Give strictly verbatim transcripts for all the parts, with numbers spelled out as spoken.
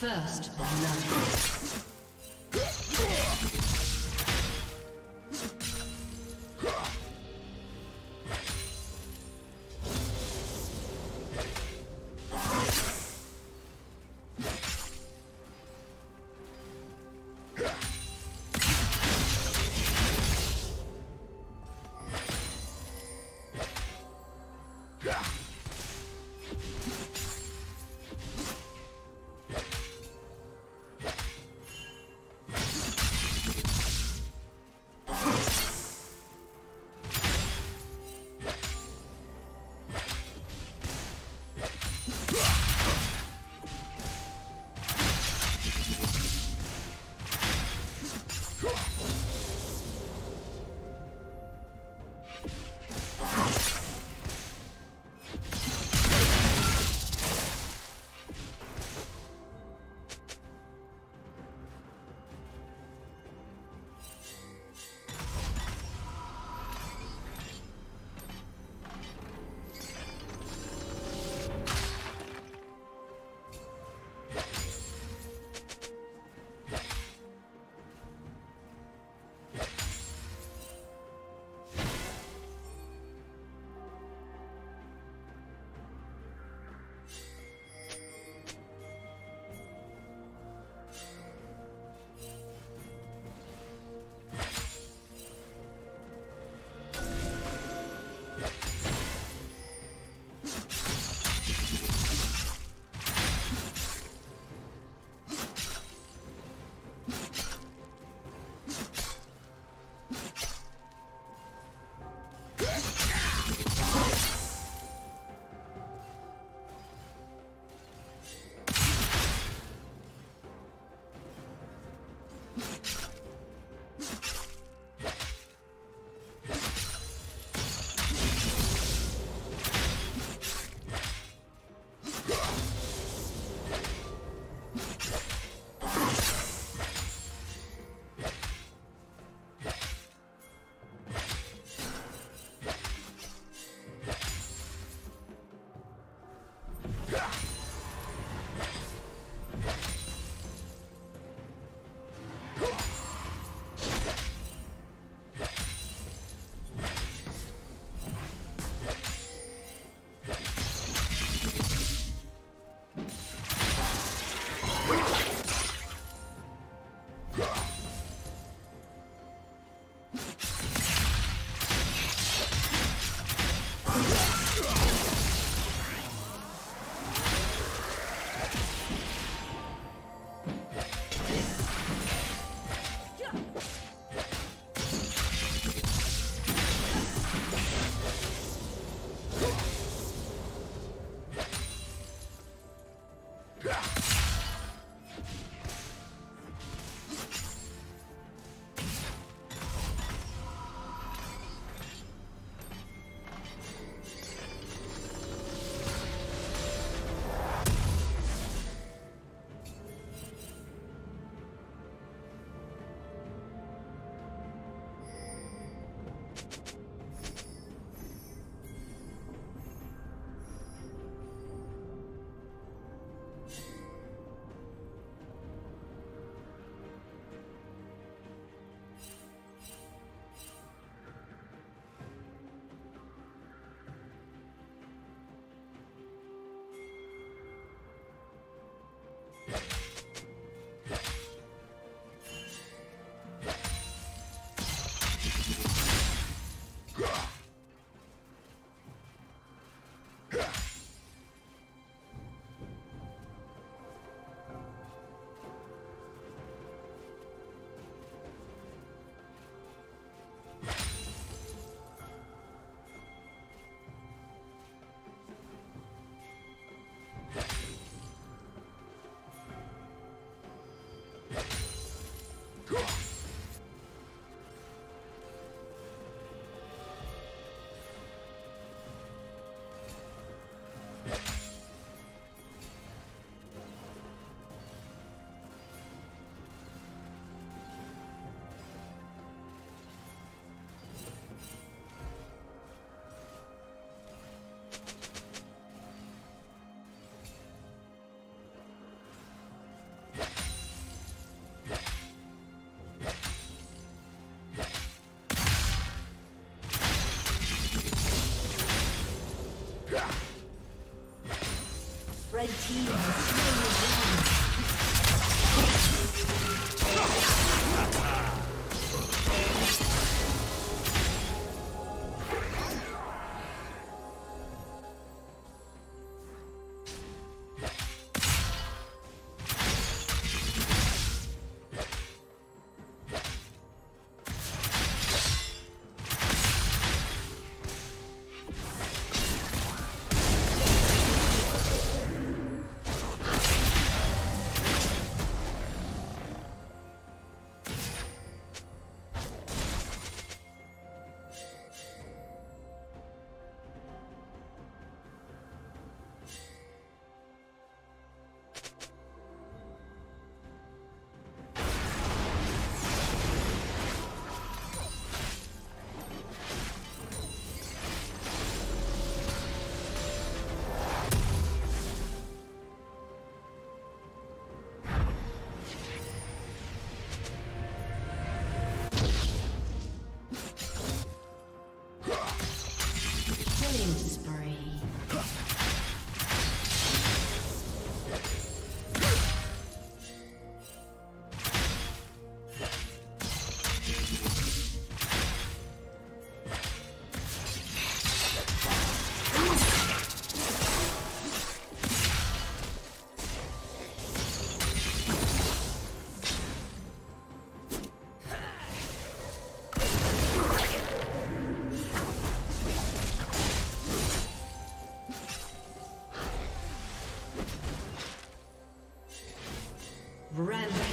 First love.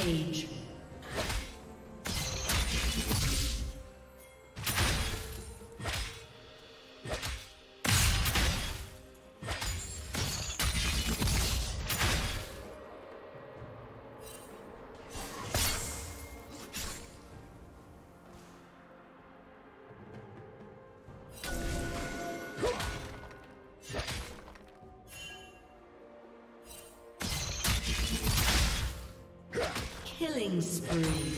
Rampage. Killing spree.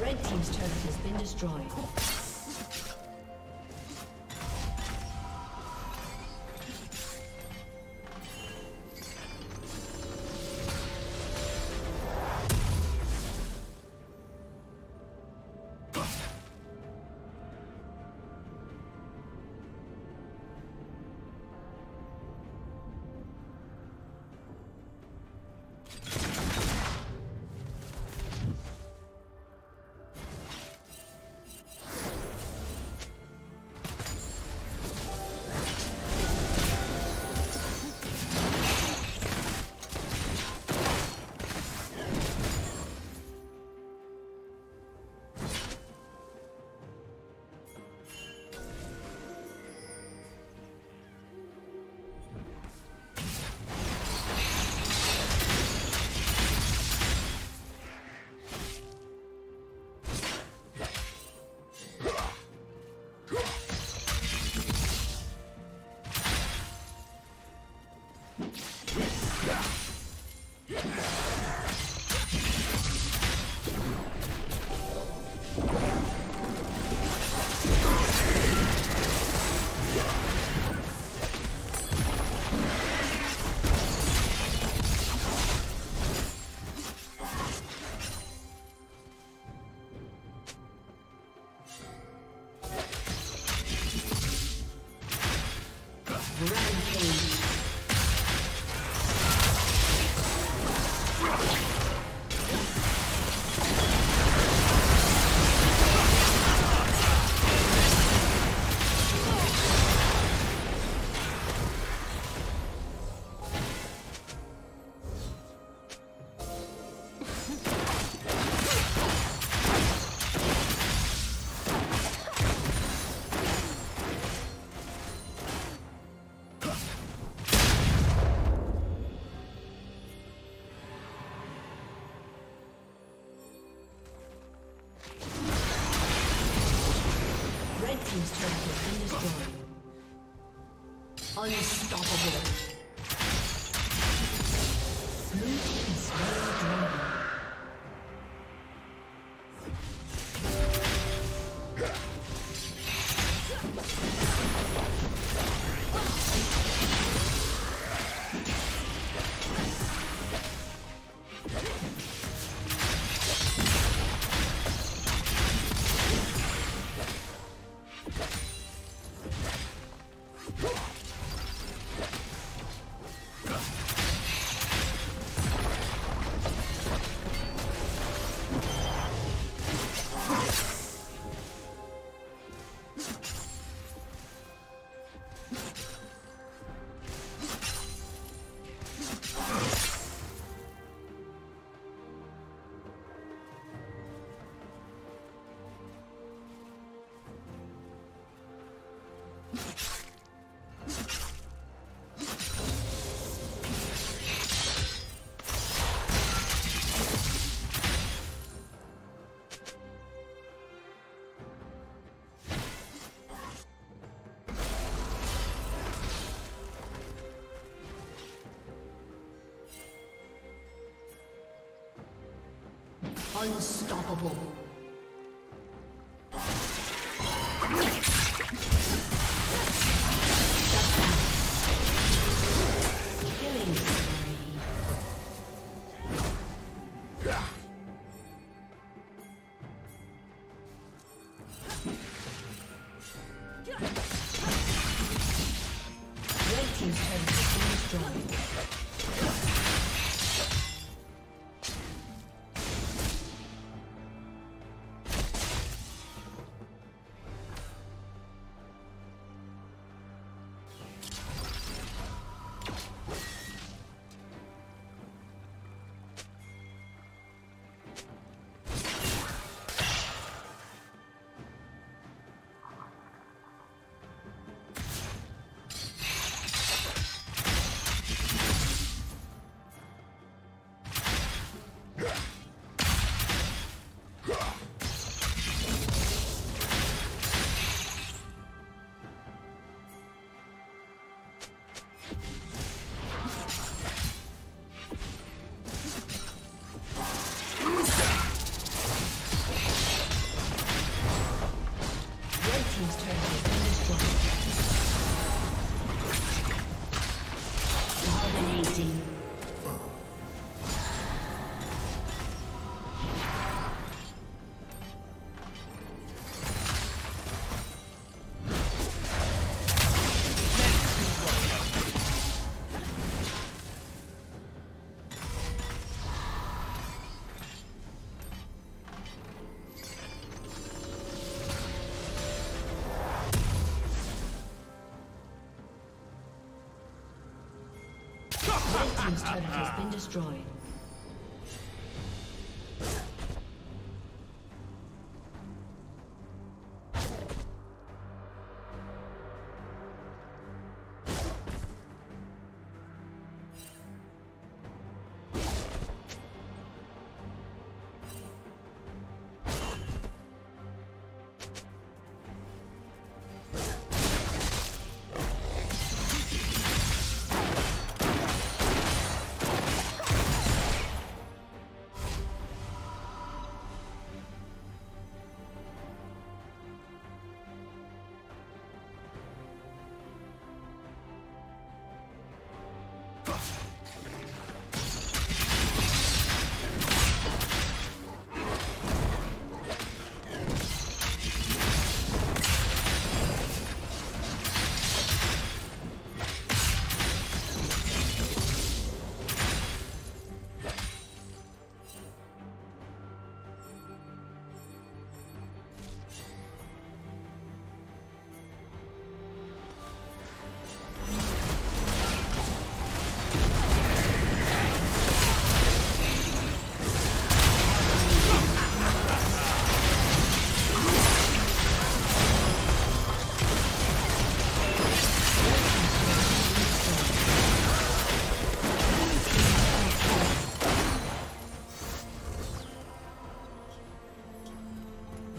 Red team's turret has been destroyed. Unstoppable. Unstoppable. Killing. team's turret has been destroyed. Dominating. This turret has been destroyed.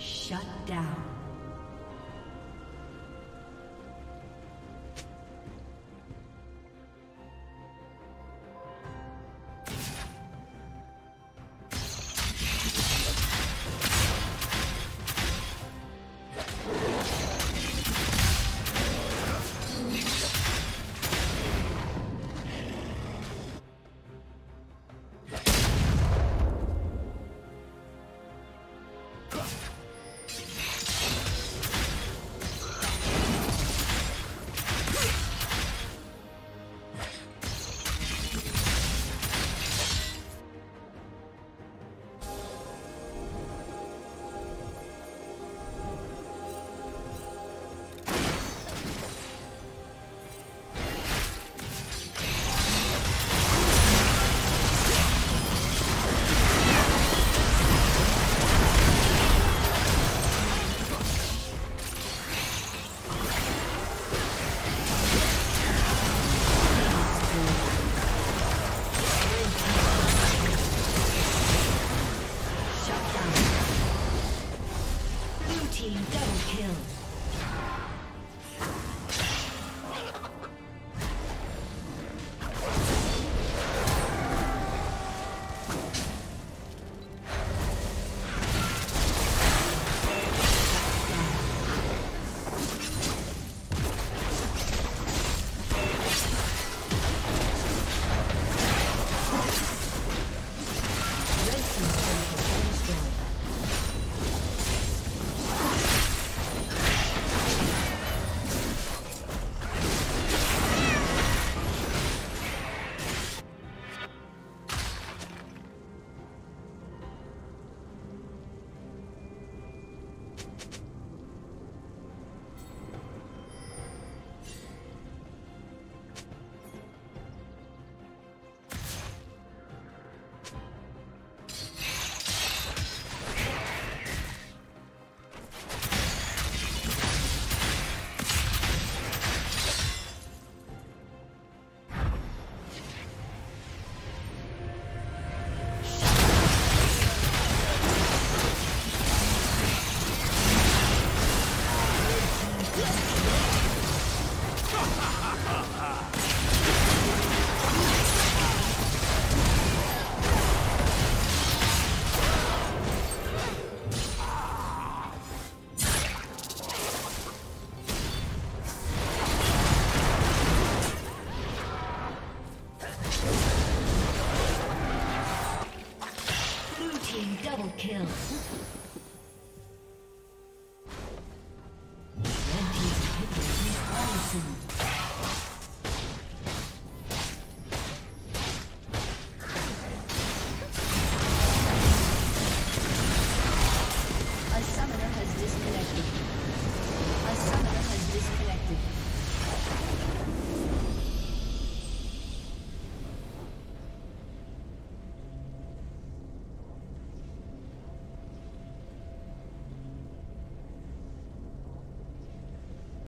Shut down. Team double kill.